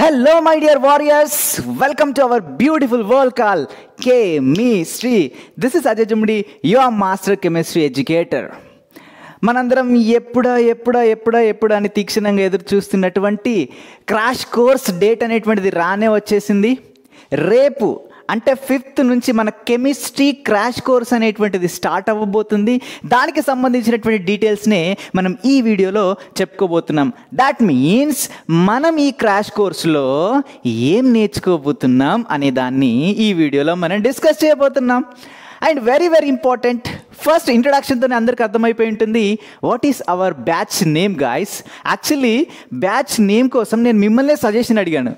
Hello my dear warriors, welcome to our beautiful world called K. Me. Sri. This is Ajay Jummidi, your master chemistry educator. మనందరం ఎప్పుడా అని తీక్షణంగా ఎదురు చూస్తున్నటువంటి crash course date అనేటువంటిది రానే వచ్చేసింది. రేపు అంటే 5th నుంచి మన కెమిస్ట్రీ క్రాష్ కోర్స్ అనేటువంటిది స్టార్ట్ అవ్వబోతుంది. దానికి సంబంధించినటువంటి డీటెయిల్స్నే మనం ఈ వీడియోలో చెప్పుకోబోతున్నాం. దాట్ మీన్స్ మనం ఈ క్రాష్ కోర్సులో ఏం నేర్చుకోబోతున్నాం అనే దాన్ని ఈ వీడియోలో మనం డిస్కస్ చేయబోతున్నాం. And very very important, first ఇంట్రడక్షన్తోనే అందరికీ అర్థమైపోయి ఉంటుంది what is our batch name guys. Actually batch name కోసం నేను మిమ్మల్నే సజెషన్ అడిగాను.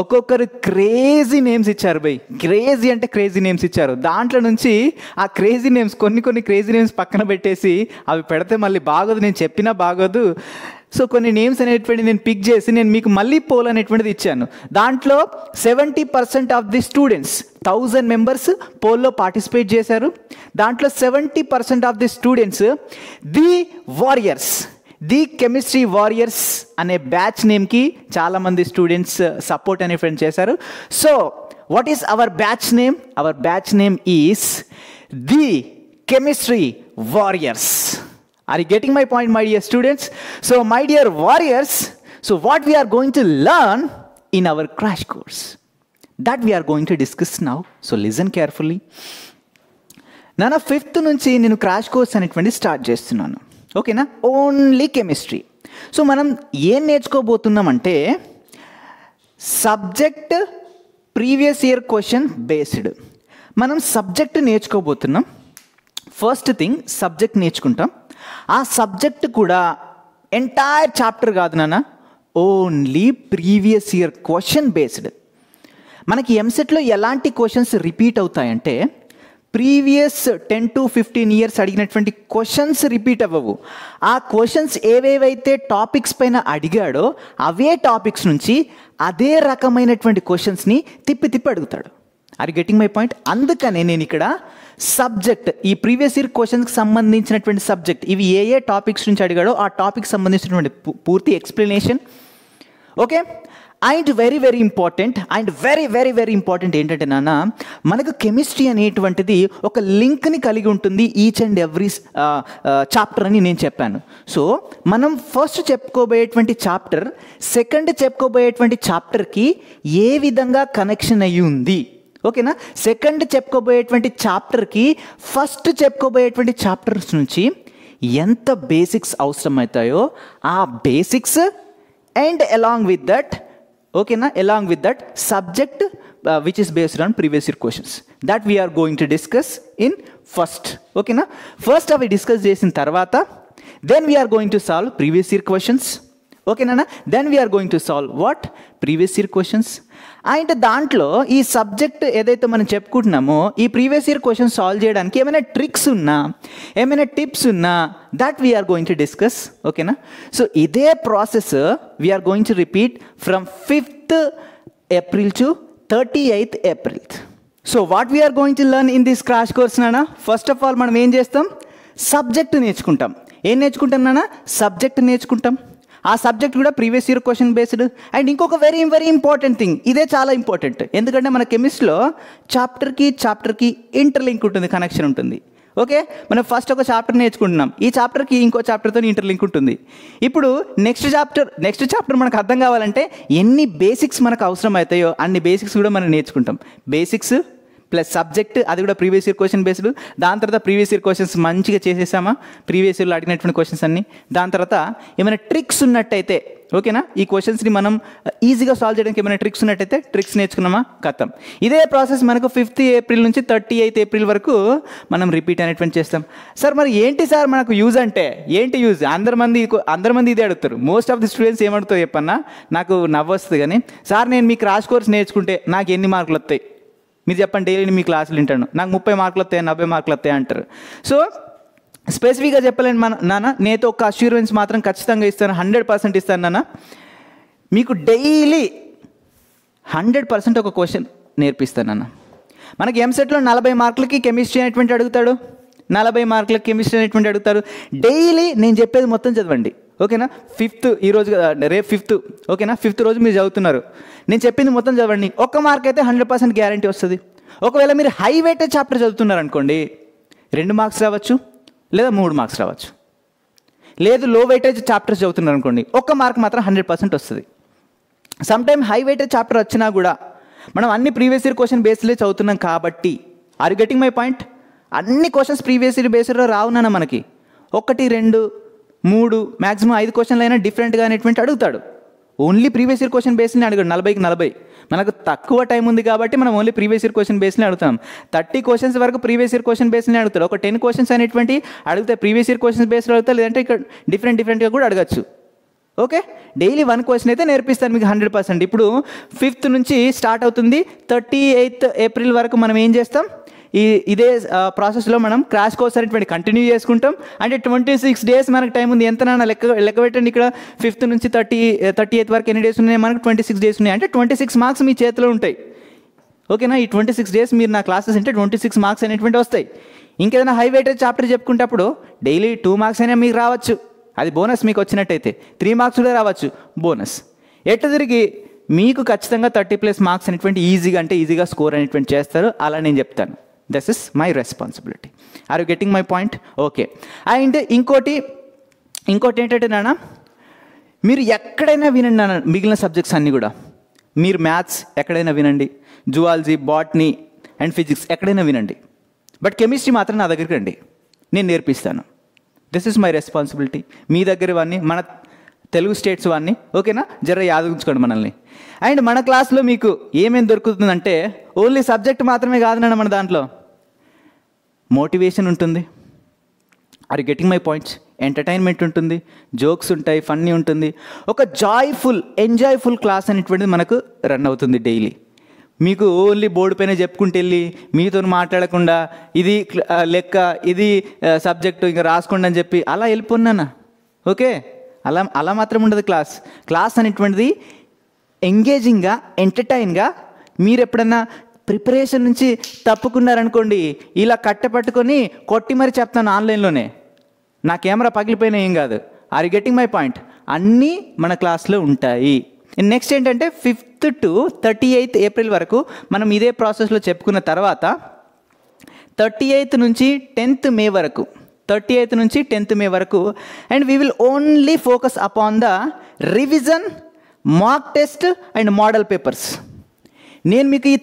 ఒక్కొక్కరు క్రేజీ నేమ్స్ ఇచ్చారు. క్రేజీ అంటే క్రేజీ నేమ్స్ ఇచ్చారు. దాంట్లో నుంచి ఆ క్రేజీ నేమ్స్ కొన్ని క్రేజీ నేమ్స్ పక్కన పెట్టేసి అవి పెడితే మళ్ళీ బాగోదు, నేను చెప్పినా బాగోదు. సో కొన్ని నేమ్స్ అనేటువంటివి నేను పిక్ చేసి నేను మీకు మళ్ళీ పోల్ అనేటువంటిది ఇచ్చాను. దాంట్లో 70% ఆఫ్ ది స్టూడెంట్స్ 1000 మెంబర్స్ పోల్లో పార్టిసిపేట్ చేశారు. దాంట్లో 70% of the students the warriors, the chemistry warriors అనే బ్యాచ్ నేమ్కి చాలామంది స్టూడెంట్స్ సపోర్ట్ అనే ఫ్రెండ్ చేశారు. So what is our batch name? Our batch name is the chemistry warriors. Are you getting my point, my dear students? So, my dear warriors, so what we are going to learn in our crash course, that we are going to discuss now. So, listen carefully. Nana 5th nunchi nenu crash course anetvendi start chestunnanu. Okay na? Only chemistry. So, manam em nerchukobothunam ante subject previous year question based. Manam subject nerchukobothunam. First thing, subject nerchukuntam. ఆ subject కూడా entire chapter కాదు నాన్న, only previous year question based. మనకి ఎంసెట్లో ఎలాంటి questions repeat అవుతాయంటే previous 10 to 15 years అడిగినటువంటి questions repeat అవ్వవు. ఆ క్వశ్చన్స్ ఏవేవైతే టాపిక్స్ పైన అడిగాడో అవే టాపిక్స్ నుంచి అదే రకమైనటువంటి క్వశ్చన్స్ని తిప్పి అడుగుతాడు. Are you getting my point? అందుకనే నేను ఇక్కడ సబ్జెక్ట్, ఈ ప్రీవియస్ ఇయర్ క్వశ్చన్స్కి సంబంధించినటువంటి సబ్జెక్ట్, ఇవి ఏ ఏ టాపిక్స్ నుంచి అడిగాడో ఆ టాపిక్ సంబంధించినటువంటి పూర్తి explanation. Okay. And very very important, and very very very important ఏంటంటే నాన్న, మనకు కెమిస్ట్రీ అనేటువంటిది ఒక లింక్ని కలిగి ఉంటుంది ఈచ్ అండ్ ఎవ్రీ చాప్టర్ అని నేను చెప్పాను. సో మనం ఫస్ట్ చెప్పుకోబోయేటువంటి చాప్టర్ సెకండ్ చెప్పుకోబోయేటువంటి చాప్టర్కి ఏ విధంగా కనెక్షన్ అయ్యి ఉంది. ఓకేనా? సెకండ్ చెప్పుకోబోయేటువంటి చాప్టర్కి ఫస్ట్ చెప్పుకోబోయేటువంటి చాప్టర్స్ నుంచి ఎంత బేసిక్స్ అవసరమవుతాయో ఆ basics and along with that, ఓకేనా, along with that subject which is based on previous year questions, that we are going to discuss in first. ఓకేనా? ఫస్ట్ అవి డిస్కస్ చేసిన తర్వాత then we are going to solve previous year questions. ఓకేనా? Then we are going to solve what? Previous year questions. And దాంట్లో ఈ subject ఏదైతే మనం చెప్పుకుంటున్నామో ఈ ప్రీవియస్ ఇయర్ క్వశ్చన్స్ సాల్వ్ చేయడానికి ఏమైనా ట్రిక్స్ ఉన్నా ఏమైనా టిప్స్ ఉన్నా that we are going to discuss. ఓకేనా? సో ఇదే process we are going to repeat from 5th April to 38th April. So what we are going to learn in this crash course నాన్న? First of all మనం ఏం చేస్తాం? Subject నేర్చుకుంటాం. ఏం నేర్చుకుంటాం నాన్న? సబ్జెక్ట్ నేర్చుకుంటాం. ఆ సబ్జెక్ట్ కూడా previous year question based. And ఇంకొక వెరీ వెరీ ఇంపార్టెంట్ థింగ్, ఇదే చాలా ఇంపార్టెంట్, ఎందుకంటే మన కెమిస్ట్రీలో చాప్టర్కి ఇంటర్లింక్ ఉంటుంది, కనెక్షన్ ఉంటుంది. ఓకే, మనం ఫస్ట్ ఒక చాప్టర్ నేర్చుకుంటున్నాం, ఈ చాప్టర్కి ఇంకో చాప్టర్తో ఇంటర్లింక్ ఉంటుంది. ఇప్పుడు నెక్స్ట్ చాప్టర్ మనకు అర్థం కావాలంటే ఎన్ని బేసిక్స్ మనకు అవసరమవుతాయో అన్ని బేసిక్స్ కూడా మనం నేర్చుకుంటాం. బేసిక్స్ ప్లస్ సబ్జెక్ట్, అది కూడా ప్రీవియస్ ఇయర్ క్వశ్చన్ బేస్డ్. దాని తర్వాత ప్రీవియస్ ఇయర్ క్వశ్చన్స్ మంచిగా చేసేసామా, ప్రీవియస్ ఇయర్లో అడిగినటువంటి క్వశ్చన్స్ అన్ని, దాని తర్వాత ఏమైనా ట్రిక్స్ ఉన్నట్టయితే, ఓకేనా, ఈ క్వశ్చన్స్ని మనం ఈజీగా సాల్వ్ చేయడానికి ఏమైనా ట్రిక్స్ ఉన్నట్టయితే ట్రిక్స్ నేర్చుకున్నామా, కథం. ఇదే ప్రాసెస్ మనకు 5th April నుంచి 38th April వరకు మనం రిపీట్ అనేటువంటి చేస్తాం. సార్ మరి ఏంటి సార్ మనకు యూజ్ అంటే? ఏంటి యూజ్? అందరి మంది ఇదే అడుగుతారు. మోస్ట్ ఆఫ్ ది స్టూడెంట్స్ ఏమడుగుతారు చెప్పన్నా, నాకు నవ్వొస్తుంది కానీ, సార్ నేను మీ క్రాష్ కోర్స్ నేర్చుకుంటే నాకు ఎన్ని మార్కులు వస్తాయి మీరు చెప్పండి, డైలీ మీ క్లాసులు వింటాను, నాకు 30 మార్కులు వస్తాయి, 40 మార్కులు వస్తాయి అంటారు. సో స్పెసిఫిక్గా చెప్పలేను మన నాన్న, నేనైతే ఒక అష్యూరెన్స్ మాత్రం ఖచ్చితంగా ఇస్తాను, 100% ఇస్తాను నాన్న. మీకు డైలీ 100% ఒక క్వశ్చన్ నేర్పిస్తాను నాన్న. మనకి ఎంసెట్లో 40 మార్కులకి కెమిస్ట్రీ అనేటువంటి అడుగుతాడు, 40 మార్కులకి కెమిస్ట్రీ అనేటువంటి అడుగుతారు. డైలీ నేను చెప్పేది మొత్తం చదవండి, ఓకేనా. ఫిఫ్త్ ఈరోజు రేపు ఫిఫ్త్ ఓకేనా, ఫిఫ్త్ రోజు మీరు చదువుతున్నారు, నేను చెప్పింది మొత్తం చదవండి, ఒక్క మార్క్ అయితే 100% గ్యారంటీ వస్తుంది. ఒకవేళ మీరు హై వెయిటేజ్ చాప్టర్ చదువుతున్నారనుకోండి 2 మార్క్స్ రావచ్చు, లేదా 3 మార్క్స్ రావచ్చు. లేదు లో వెయిటేజ్ చాప్టర్స్ చదువుతున్నారనుకోండి 1 మార్క్ మాత్రం 100% వస్తుంది. సమ్టైమ్ హై వెయిటేజ్ చాప్టర్ వచ్చినా కూడా మనం అన్ని ప్రీవియస్ ఇయర్ క్వశ్చన్ బేస్లే చదువుతున్నాం కాబట్టి, are you getting my point, అన్ని క్వశ్చన్స్ ప్రీవియస్ ఇయర్ బేస్లో రావునా, మనకి 1, 2, 3 మ్యాక్సిమం 5 క్వశ్చన్లు అయినా డిఫరెంట్గా అనేటువంటి అడుగుతాడు. ఓన్లీ ప్రీవియస్ ఇయర్ క్వశ్చన్ బేస్ని అడిగాడు. 40కి 40 మనకు తక్కువ టైం ఉంది కాబట్టి మనం ఓన్లీ ప్రీవియస్ ఇయర్ క్వశ్చన్ బేస్ని అడుగుతాం. 30 క్వశ్చన్స్ వరకు ప్రీవియస్ ఇయర్ క్వశ్చన్ బేస్ని అడుగుతాడు. 10 క్వశ్చన్స్ అనేటువంటి అడిగితే ప్రీవియస్ ఇయర్ క్వశ్చన్స్ బేస్లో అడుగుతారు, లేదంటే ఇక్కడ డిఫరెంట్గా కూడా అడగచ్చు. ఓకే, డైలీ 1 క్వశ్చన్ అయితే నేర్పిస్తాను మీకు 100%. ఇప్పుడు 5th నుంచి స్టార్ట్ అవుతుంది. 30 ఏప్రిల్ వరకు మనం ఏం చేస్తాం, ఇదే ప్రాసెస్లో మనం క్రాష్ కోర్స్ అనేటువంటి కంటిన్యూ చేసుకుంటాం. అంటే 26 డేస్ మనకు టైం ఉంది. ఎంత నాన్న లెక్క పెట్టండి. ఇక్కడ 5th నుంచి 38 వరకు ఎన్ని డేస్ ఉన్నాయి, మనకు 26 డేస్ ఉన్నాయి. అంటే 26 మార్క్స్ మీ చేతిలో ఉంటాయి. ఓకేనా. ఈ 26 డేస్ మీరు నా క్లాసెస్ అంటే 26 మార్క్స్ అనేటువంటి వస్తాయి. ఇంకేదైనా హై వెయిటేజ్ చాప్టర్ చెప్పుకుంటప్పుడు డైలీ 2 మార్క్స్ అయినా మీకు రావచ్చు, అది బోనస్. మీకు వచ్చినట్టయితే 3 మార్క్స్ కూడా రావచ్చు, బోనస్. ఎట్ట తిరిగి మీకు ఖచ్చితంగా 30+ మార్క్స్ అనేటువంటి ఈజీగా అంటే ఈజీగా స్కోర్ అనేటువంటి చేస్తారు. అలా నేను చెప్తాను. This is my responsibility. Are you getting my point? Okay. And ఇంకోటి ఏంటంటే నాన్న, మీరు ఎక్కడైనా వినండి నాన్న, మిగిలిన సబ్జెక్ట్స్ అన్నీ కూడా మీరు మ్యాథ్స్ ఎక్కడైనా వినండి, జువాలజీ, బాటనీ అండ్ ఫిజిక్స్ ఎక్కడైనా వినండి, బట్ కెమిస్ట్రీ మాత్రం నా దగ్గరికి రండి, నేను నేర్పిస్తాను. This is my responsibility. మీ దగ్గర వాడిని, మన తెలుగు స్టేట్స్ వాడిని, ఓకేనా, జర యాదగించుకోండి మనల్ని. అండ్ మన క్లాస్లో మీకు ఏమేమి దొరుకుతుందంటే ఓన్లీ సబ్జెక్ట్ మాత్రమే కాదు నాన్న, మన దాంట్లో మోటివేషన్ ఉంటుంది. Are you getting my points? Entertainment ఉంటుంది, జోక్స్ ఉంటాయి, ఫన్నీ ఉంటుంది. ఒక జాయ్ఫుల్ ఎంజాయ్ఫుల్ క్లాస్ అనేటువంటిది మనకు రన్ అవుతుంది డైలీ. మీకు ఓన్లీ బోర్డు పైన చెప్పుకుంటూ వెళ్ళి మీతో మాట్లాడకుండా ఇది లెక్క, ఇది సబ్జెక్టు, ఇంకా రాసుకోండి అని చెప్పి అలా వెళ్ళిపోన్నానా. ఓకే, అలా మాత్రం ఉండదు క్లాస్. క్లాస్ అనేటువంటిది ఎంగేజింగ్గా ఎంటర్టైన్గా, మీరు ఎప్పుడన్నా ప్రిపరేషన్ నుంచి తప్పుకున్నారనుకోండి ఇలా కట్టపట్టుకొని కొట్టి మరీ చెప్తాను ఆన్లైన్లోనే, నా కెమెరా పగిలిపోయినా ఏం కాదు. Are you getting my point? అన్నీ మన క్లాస్లో ఉంటాయి. నెక్స్ట్ ఏంటంటే 5th to 38th ఏప్రిల్ వరకు మనం ఇదే ప్రాసెస్లో చెప్పుకున్న తర్వాత 38th నుంచి 10th మే వరకు, 38th నుంచి 10th మే వరకు and we will only focus upon the revision, mock test and model papers. నేను మీకు ఈ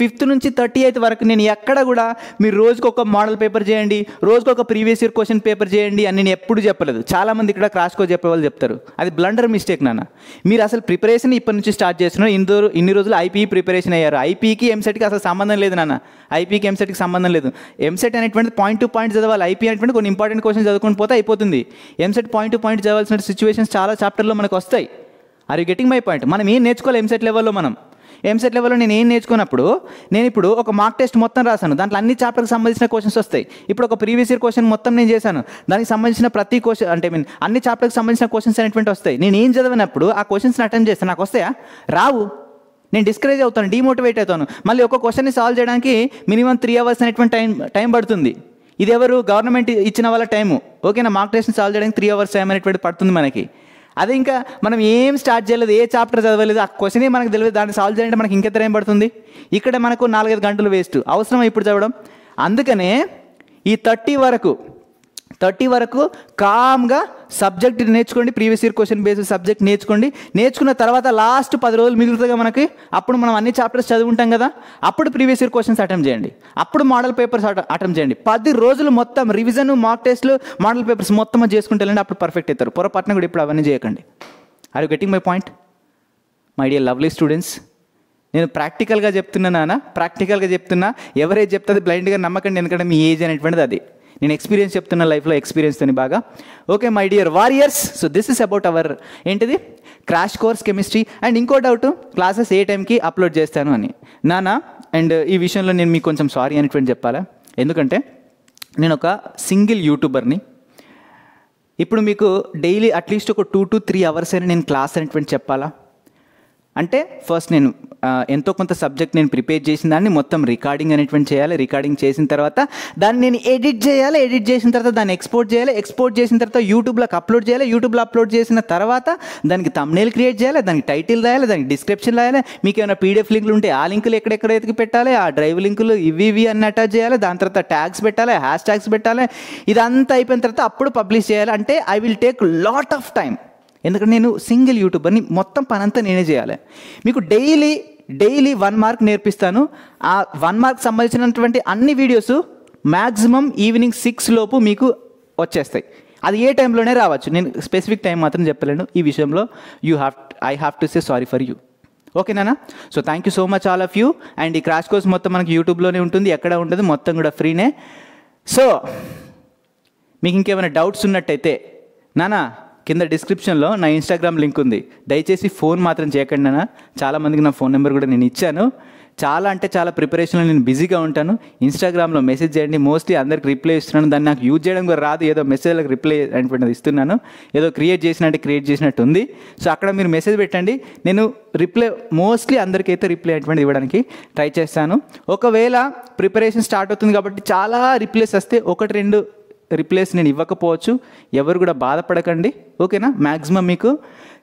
5th నుంచి 38th వరకు నేను ఎక్కడ కూడా మీరు రోజుకు ఒక మోడల్ పేపర్ చేయండి, రోజుకు ఒక ప్రీవియస్ ఇయర్ క్వశ్చన్ పేపర్ చేయండి అని నేను ఎప్పుడు చెప్పలేదు. చాలామంది ఇక్కడ క్రాష్ కోర్స్ చెప్పే వాళ్ళు చెప్తారు, అది బ్లండర్ మిస్టేక్ నాన్న. మీరు అసలు ప్రిపరేషన్ ఇప్పటి నుంచి స్టార్ట్ చేస్తున్నారు. ఇన్ని రోజులు ఐపీఈ ప్రిపరేషన్ అయ్యారు. ఐపీఈకి ఎంసెట్కి అసలు సంబంధం లేదు నాన్న, ఐపీఈకి ఎంసెట్కి సంబంధం లేదు. ఎంసెట్ అనేటువంటి పాయింట్ టు పాయింట్ చదవాలి, ఐపీఈ అనేటువంటి కొన్ని ఇంపార్టెంట్ క్వశ్చన్ చదువుకుని పోతే అయిపోతుంది. ఎంసెట్ పాయింట్ టు పాయింట్ చదవాల్సిన సిచ్యువేషన్స్ చాలా చాప్టర్లో మనకు వస్తాయి. Are you getting my point? మనం ఏం నేర్చుకోవాలి ఎంసెట్ లెవెల్లో, నేను ఏం నేర్చుకున్నప్పుడు నేను ఇప్పుడు ఒక మార్క్ టెస్ట్ మొత్తం రాశాను, దాంట్లో అన్ని చాప్టర్కి సంబంధించిన క్వశ్చన్స్ వస్తాయి. ఇప్పుడు ఒక ప్రీవియస్ ఇయర్ క్వశ్చన్ మొత్తం నేను చేశాను, దానికి సంబంధించిన ప్రతి క్వశ్చన్ అంటే అన్ని చాప్టర్కి సంబంధించిన క్వశ్చన్స్ అనేటువంటి వస్తాయి. నేను ఏం చదివినప్పుడు ఆ క్వశ్చన్స్ని అటెంప్ట్ చేస్తాను, నాకు వస్తాయా? రావు. నేను డిస్కరేజ్ అవుతాను, డిమోటివేట్ అవుతాను. మళ్ళీ ఒక క్వశ్చన్ని సాల్వ్ చేయడానికి మినిమం 3 అవర్స్ అనేటువంటి టైం పడుతుంది. ఇది ఎవరు గవర్నమెంట్ ఇచ్చిన వాళ్ళ టైము. ఓకేనా, మార్క్ టెస్ట్ని సాల్వ్ చేయడానికి 3 అవర్స్ టైం అనేటువంటి పడుతుంది మనకి. అదే ఇంకా మనం ఏం స్టార్ట్ చేయలేదు, ఏ చాప్టర్ చదవలేదు, ఆ క్వశ్చనే మనకు తెలియదు, దాన్ని సాల్వ్ చేయాలంటే మనకి ఇంకెంత టైం పడుతుంది. ఇక్కడ మనకు 4-5 గంటలు వేస్ట్. అవసరం ఇప్పుడు చదవడం. అందుకనే ఈ 30 వరకు కామ్గా సబ్జెక్ట్ నేర్చుకోండి, previous year question based subject నేర్చుకోండి. నేర్చుకున్న తర్వాత లాస్ట్ 10 రోజులు మిగులుతుందిగా మనకి, అప్పుడు మనం అన్ని చాప్టర్స్ చదువుకుంటాం కదా, అప్పుడు ప్రీవియస్ ఇయర్ క్వశ్చన్స్ అటెంప్ట్ చేయండి, అప్పుడు మోడల్ పేపర్స్ అటెంప్ట్ చేయండి. 10 రోజులు మొత్తం రివిజన్, మార్క్ టెస్ట్లు, మోడల్ పేపర్స్ మొత్తం చేసుకుంటారండి, అప్పుడు పర్ఫెక్ట్ అవుతారు. పొరపాటున కూడా ఇప్పుడు అవన్నీ చేయకండి. Are you getting my point? My dear lovely students, నేను ప్రాక్టికల్గా చెప్తున్నానా, ప్రాక్టికల్గా చెప్తున్నా. ఎవరేజ్ చెప్తుంది బ్లైండ్గా నమ్మకండి, ఎందుకంటే మీ ఏజ్ అనేటువంటిది అది. నేను ఎక్స్పీరియన్స్ చెప్తున్న, లైఫ్లో ఎక్స్పీరియన్స్తోని బాగా. Okay my dear warriors, so this is about our ఏంటిది క్రాష్ కోర్స్ కెమిస్ట్రీ. అండ్ ఇంకో డౌట్, క్లాసెస్ ఏ టైంకి అప్లోడ్ చేస్తాను అని నాన్న. అండ్ ఈ విషయంలో నేను మీకు కొంచెం సారీ అనేటువంటి చెప్పాలా, ఎందుకంటే నేను ఒక సింగిల్ యూట్యూబర్ని. ఇప్పుడు మీకు డైలీ అట్లీస్ట్ ఒక 2 to 3 అవర్స్ అని నేను క్లాస్ అనేటువంటి చెప్పాలా? అంటే ఫస్ట్ నేను ఎంతో కొంత సబ్జెక్ట్ నేను ప్రిపేర్ చేసిన దాన్ని మొత్తం రికార్డింగ్ అనేటువంటి చేయాలి. రికార్డింగ్ చేసిన తర్వాత దాన్ని నేను ఎడిట్ చేయాలి, ఎడిట్ చేసిన తర్వాత దాన్ని ఎక్స్పోర్ట్ చేయాలి, ఎక్స్పోర్ట్ చేసిన తర్వాత యూట్యూబ్లోకి అప్లోడ్ చేయాలి, యూట్యూబ్లో అప్లోడ్ చేసిన తర్వాత దానికి థంబ్నెయిల్ క్రియేట్ చేయాలి, దానికి టైటిల్ రాయాలి, దానికి డిస్క్రిప్షన్ రాయాలి, మీకు ఏమైనా పీడిఎఫ్ లింకులు ఉంటే ఆ లింకులు ఎక్కడెక్కడైతే పెట్టాలి, ఆ డ్రైవ్ లింకులు ఇవి అన్ని అటాచ్ చేయాలి, దాని తర్వాత ట్యాగ్స్ పెట్టాలి, హ్యాష్ ట్యాగ్స్ పెట్టాలి. ఇదంతా అయిపోయిన తర్వాత అప్పుడు పబ్లిష్ చేయాలి. అంటే I will take lot of time, ఎందుకంటే నేను సింగిల్ యూట్యూబర్ని, మొత్తం పనంతా నేనే చేయాలి. మీకు డైలీ 1 మార్క్ నేర్పిస్తాను. ఆ 1 మార్క్ సంబంధించినటువంటి అన్ని వీడియోస్ మ్యాక్సిమం ఈవినింగ్ 6 లోపు మీకు వచ్చేస్తాయి. అది ఏ టైంలోనే రావచ్చు, నేను స్పెసిఫిక్ టైం మాత్రం చెప్పలేను. ఈ విషయంలో I have to say sorry for you. ఓకేనా? So thank you so much all of you. And ఈ క్రాష్ కోర్స్ మొత్తం మనకి యూట్యూబ్లోనే ఉంటుంది, ఎక్కడ ఉంటుంది, మొత్తం కూడా ఫ్రీనే. సో మీకు ఇంకేమైనా డౌట్స్ ఉన్నట్టయితే నానా కింద డిస్క్రిప్షన్లో నా ఇన్స్టాగ్రామ్ లింక్ ఉంది, దయచేసి ఫోన్ మాత్రం చేయకండి అన్న. చాలామందికి నా ఫోన్ నెంబర్ కూడా నేను ఇచ్చాను. చాలా ప్రిపరేషన్లో నేను బిజీగా ఉంటాను. ఇన్స్టాగ్రామ్లో మెసేజ్ చేయండి, మోస్ట్లీ అందరికి రిప్లై ఇస్తున్నాను. దాన్ని నాకు యూజ్ చేయడం కూడా రాదు, ఏదో మెసేజ్లకు రిప్లై అనేటువంటిది ఇస్తున్నాను, ఏదో క్రియేట్ చేసినట్టు ఉంది. సో అక్కడ మీరు మెసేజ్ పెట్టండి, నేను రిప్లై మోస్ట్లీ అందరికైతే రిప్లై అనేటువంటిది ఇవ్వడానికి ట్రై చేస్తాను. ఒకవేళ ప్రిపరేషన్ స్టార్ట్ అవుతుంది కాబట్టి చాలా రిప్లైస్ వస్తే 1-2 రిప్లేస్ నేను ఇవ్వకపోవచ్చు, ఎవరు కూడా బాధపడకండి. ఓకేనా? మ్యాక్సిమం మీకు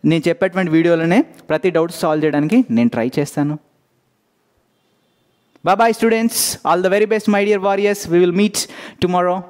నేను చెప్పేటువంటి వీడియోలోనే ప్రతి డౌట్ సాల్వ్ చేయడానికి నేను ట్రై చేస్తాను. Bye students, all the very best my dear warriors. We will meet tomorrow.